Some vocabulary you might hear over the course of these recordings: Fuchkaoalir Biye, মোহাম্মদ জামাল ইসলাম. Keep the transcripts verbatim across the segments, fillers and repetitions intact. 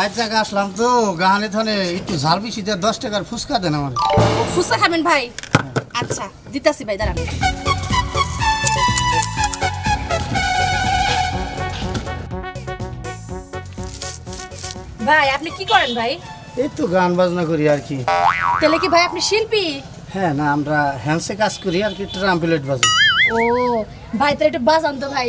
রাজ্যা আসলাম তো গাহানে ধনে একটু ঝাল বেশি দিয়ে দশ টাকার ফুচকা দেন আমার। ফুচকা খাবেন ভাই? আচ্ছা দিতাছি ভাই দাঁড়ান। ভাই আপনি কি করেন ভাই? এই তো গান বাজনা করি আর কি। তাহলে কি ভাই আপনি শিল্পী? হ্যাঁ না আমরা হ্যান্ডসে কাজ করি আর কি, ট্রাম্পেট বাজাই। ও ভাই তাহলে একটু বাজান তো ভাই।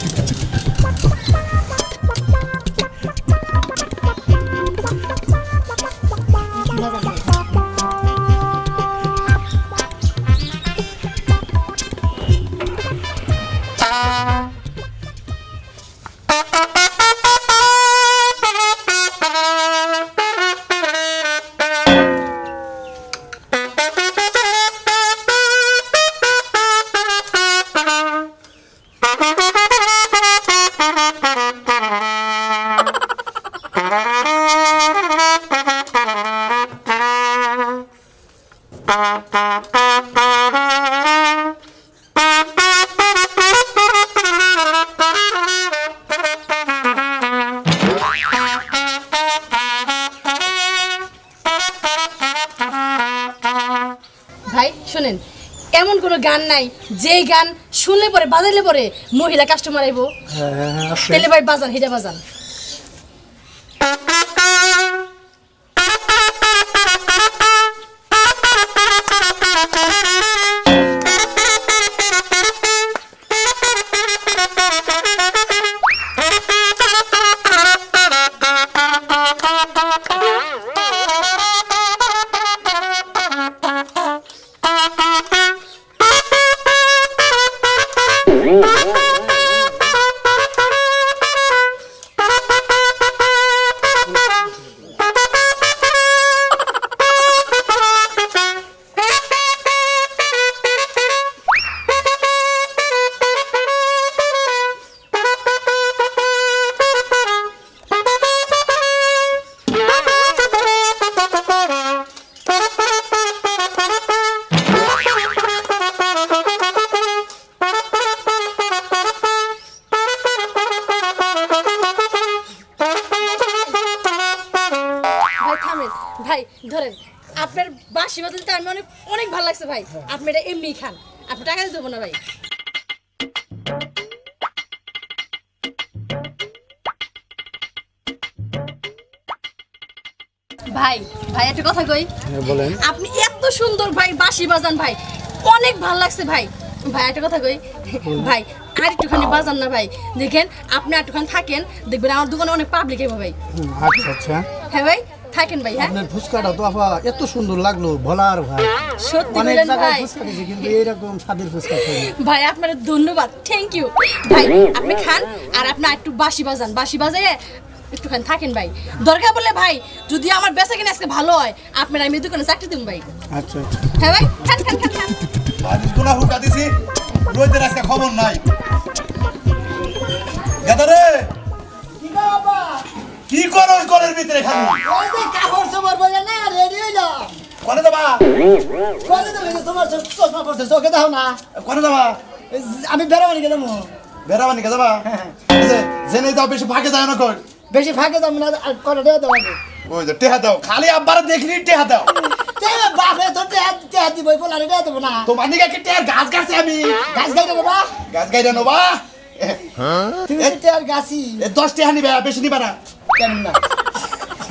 গান নাই যে গান শুনলে পরে বাজাইলে পরে মহিলা কাস্টমার আইবো। তাহলে ভাই বাজান হেডা বাজান। ভাই ধরেন আপনার বাঁশি বাজতে আমি অনেক অনেক ভালো লাগছে ভাই। আপনি এটা এমনি খান, আপনি টাকা দিতে দেবো না ভাই। ভাই ভাই একটা কথা কই, আপনি এত সুন্দর ভাই বাঁশি বাজান ভাই, অনেক ভালো লাগছে ভাই। ভাই একটা কথা কই ভাই, আর একটুখানি বাজান না ভাই। দেখেন আপনি একটুখানি থাকেন, দেখবেন আমার দোকানে অনেক পাবলিক হবে ভাই। আচ্ছা আচ্ছা হ্যাঁ ভাই থাকেন ভাই। হ্যাঁ আপনার ফুচকাটা তো আপা এত সুন্দর লাগলো ভোলার ভাই, সত্যি বলেন ভাই। ফুচকা দিছি কিন্তু এরকম স্বাদের ফুচকা খাই ভাই। আপনার ধন্যবাদ, থ্যাংক ইউ ভাই। আপনি খান আর আপনি একটু বাঁশি বাজান, বাঁশি বাজায়ে একটুখানি থাকেন ভাই। দরকার বলে ভাই যদি আমার বেচা কিনে আজকে ভালো হয় আপনার আমি দোকানে চাকরি দেব ভাই। আচ্ছা হ্যাঁ ভাই খান খান খান খান। আজ গুনা ফুটা দিছি রোদের আজকে খবর নাই। গাদারে কি গো বাবা কি করস ঘরের ভিতরে খালি? ওই যে কাপড় সবার বলে না রেডি হইলো। কোনে যাবা? কোনে যাবা? তোমার চশমা পড়ছে চোখে দাও না। কোনে যাবা? আমি বেরাবানি গেলাম। বেরাবানি যাবা? এই যে জেনে যাও বেশি ভাগে যায় না কর। বেশি ভাগে যাও না আর করে দাও দাও। ওই যে টেহা দাও খালি আবার দেখলি টেহা দাও। তে বাপে তো টেহা টেহা দি বই বলা রে দেব না। তোমার নিগা কি টেহা গাছ গাছে আমি গাছ গাইরা নেবা? গাছ গাইরা নেবা? হ্যাঁ তুমি টেহার গাছি এ দশ টেহা নিবা বেশি নিবা না।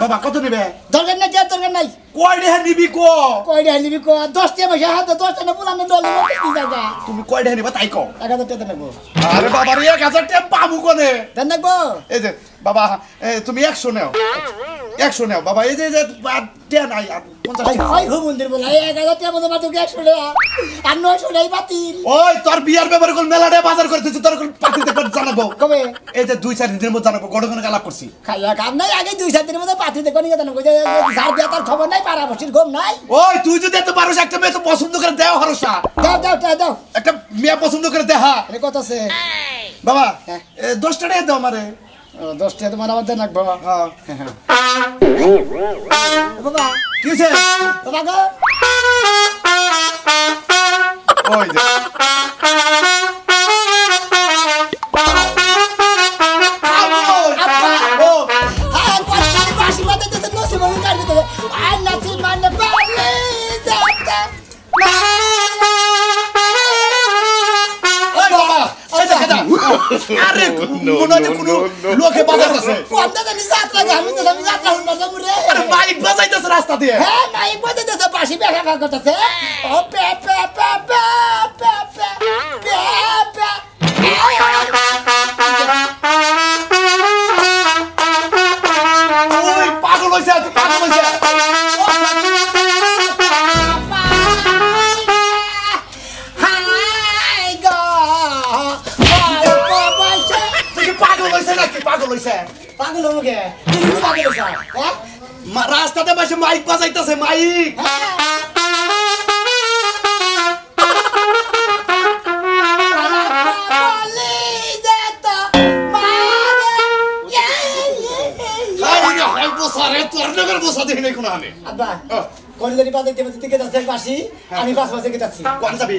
বাবা কত নেবে? দরকার নাই, দরকার নাই। কয়ডা হানিবি কো কয়ডা হানিবি কো দশ টা পয়সা হাতে দশ টা বলা না দল মত দি জায়গা তুমি কয়ডা হানিবা তাই কও টাকা দতে দেব আরে বাবা রে এক হাজার টাকা পাবো কোনে দেন না গো এই যে বাবা তুমি একশো নাও একশো নাও বাবা এই যে টাকা নাই পঞ্চাশ টাকা হয় হো মন্দির বলা এক হাজার টাকা মতো মাত্র একশো টাকা আর নয়শো নাই বাতিল ওই তোর বিয়ার ব্যাপারে কোন মেলাডে বাজার করতেছিস তোর কোন পার্টিতে কত জানাবো কবে এই যে দুই চার দিনের মধ্যে জানাবো গড় গড় আলাপ করছি খাইয়া কাম নাই আগে দুই চার দিনের মধ্যে পার্টিতে কোন জানা কই যার দেয়া তার খবর নাই পাড়া বসির ঘুম নাই ওই তুই যদি এত পারোস একটা মেয়ে তো পছন্দ করে দাও হরসা দাও দাও দাও একটা মেয়ে পছন্দ করে দেখা এ কত আছে বাবা দশ টাকা দাও আমারে দশ টাকা তোমার আমাদের নাক বাবা বাবা কি হইছে বাবা গো ওই যে আরে মনে কোনো লোকে বাজাইতেছে কোনটা জানি যাত্রা আমি তো জানি যাত্রা হল মজা মুরে আরে মাইক বাজাইতেছে রাস্তা দিয়ে হ্যাঁ মাইক বাজাইতেছে পাশে বেখা করতেছে ও পে পে পে পে পে পে ওই পাগল হইছে পাগল হইছে পাগল হয়ে তুমি পাগল হইছা হ্যাঁ রাস্তাতে বসে মাইক বাজাইতাছে মাইক আব্বা কোন জানি বাজাইতে বাজাইতে গেছে পাশে আমি পাশ পাশে গেছি কোন যাবি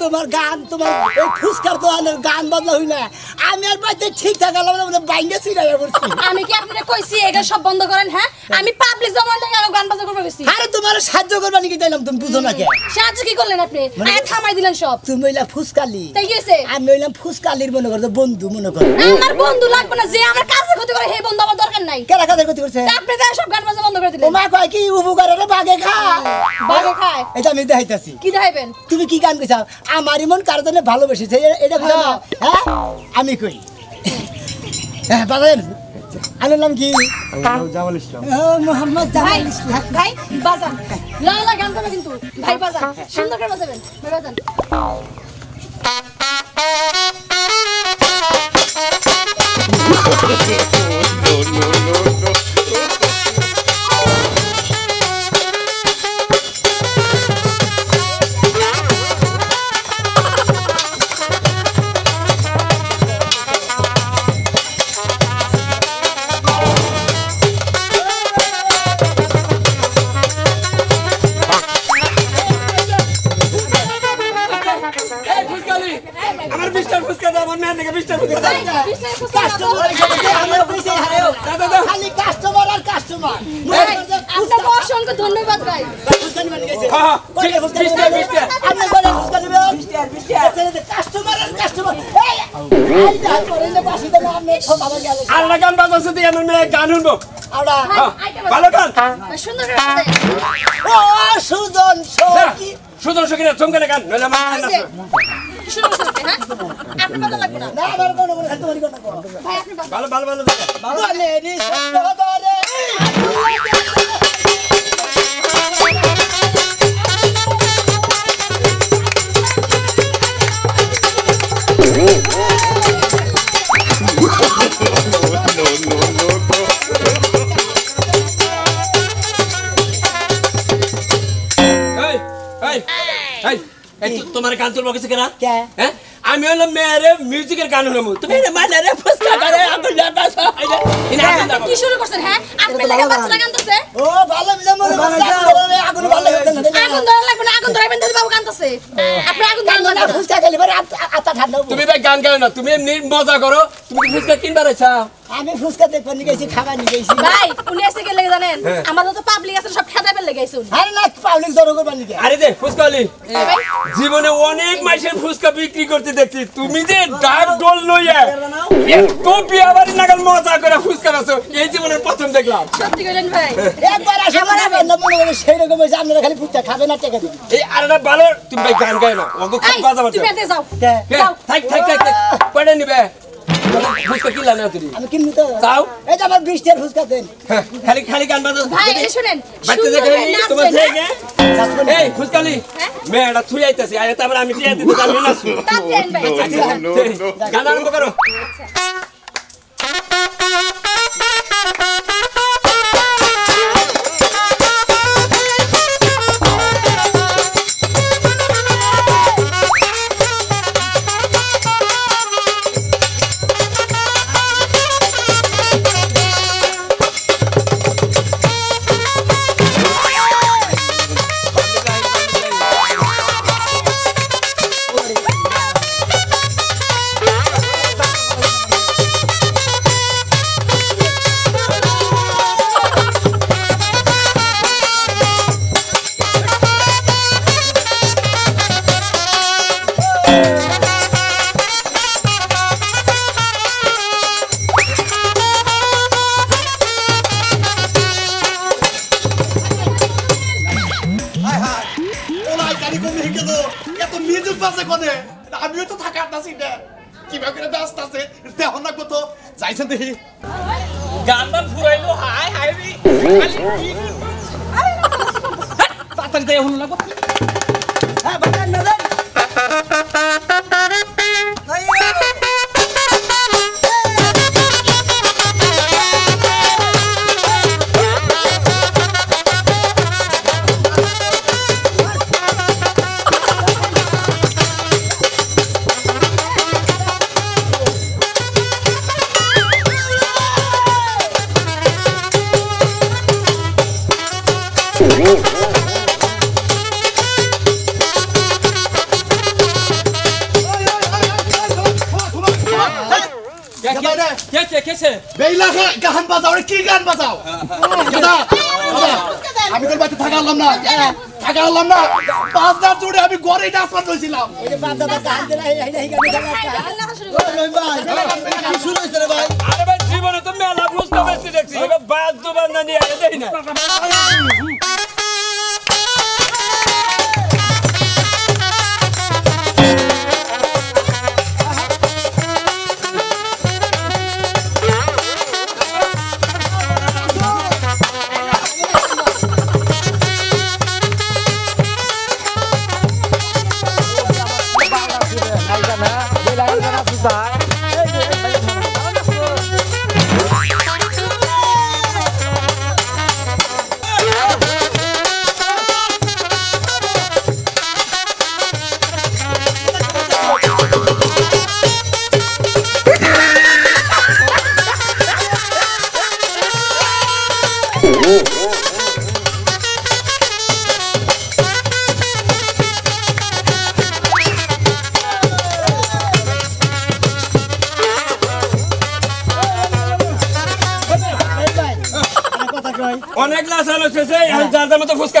তোমার গান তোমার এই ফুসকার দোকানের গান বদলা হই না আমি আর বাইতে ঠিক থাকা লাগলো না বাইঙ্গা ছিড়াইয়া পড়ছি আমি কি আপনারে কইছি এটা সব বন্ধ করেন হ্যাঁ আমি পাবলিক জমান থেকে আর গান বাজা করব কইছি আরে তোমার সাহায্য করবা নাকি চাইলাম তুমি বুঝো না কে সাহায্য কি করলেন আপনি আয় থামাই দিলেন সব তুমি হইলা ফুসকালি তাই হইছে আমি হইলাম ফুসকালির মনে করতে বন্ধু মনে করো আমার বন্ধু লাগবে না যে আমার কাজে ক্ষতি করে হে বন্ধু আমার দরকার নাই কারা কাজে ক্ষতি করছে আপনি তো সব গান বাজা বন্ধ করে দিলেন ওমা কয় কি উপকার রে বাগে খায় বাগে খায় এটা আমি দেখাইতাছি কি দেখাইবেন তুমি কি গান কইছাও আমার মন কার জন্য ভালোবেসেছে এটা বুঝা না হ্যাঁ আমি কই হ্যাঁ বাজান আমার নাম কি জামাল ইসলাম ও মোহাম্মদ জামাল ইসলাম ভাই বাজান লালা গান করবে কিন্তু ভাই বাজান সুন্দর করে বাজাবেন ভাই বাজান لا شو نسوي ها؟ أنا ما أقول لك لا أنا أقول لك أنت ما تقول لك هاي أنا بقول بالو بالو بالو بالو ليدي هاي هاي هاي أنت تمارا كانتور بوكسي كنا؟ كا؟ ها؟ أمي ولا ميرة ميوزيك الكانون همو. تميرة ما لره بس كاره. أبو لا بس. إن هذا كم كيشورو كسر ها؟ أبو لا كم بس كان تسي؟ أوه بالا بلا مرة. أكون بالا. أكون دار لا كنا أكون دار بندر باو كان تسي. أبو أكون دار لا. فوسكا كلي برا أت أت أت هذا. تمي بقى كان كانون. تمي نير موزا كرو. تمي فوسكا كين برا شا. أنا فوسكا تكبرني كيسي خبرني كيسي. باي. وليه سكير لقي زنان. أمادو تو بابلي كسر شاب خداه بلقي كيسون. هلا لا بابلي كسر وكبر لقي. أريده فوسكا لي. জীবনে অনেক মাছের ফুসকা বিক্রি করতে দেখছি তুমি যে ডাক ডল লইয়া এত বিয়াবাড়ি নাগাল মজা করে ফুসকা নাছো এই জীবনের প্রথম দেখলাম সত্যি কইলেন ভাই একবার আসো আমার মনে মনে সেই রকম হইছে আপনারা খালি ফুসকা খাবেন আর টাকা দিবেন এই আরেটা ভালো তুমি ভাই গান গায় না ওগো খুব বাজা বাজে তুমি এতে যাও যাও থাক থাক থাক পড়ে নিবে ফুসকা কি লানা তুমি আমি কিনবো তো যাও এই যে আমার বিশ এর ফুসকা দেন খালি খালি গান বাজা ভাই শুনেন বাচ্চা দেখে তোমার থেকে এই ফুসকালি ماذا تقول لي تسي؟ أنا تابع لامي تيجي تتكلم لنا سو. تابعين بعدين. كنا نبغى كرو. যার জামে তো ফুসকা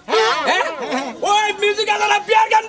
ও মিউজিক আলাদা বিয়ার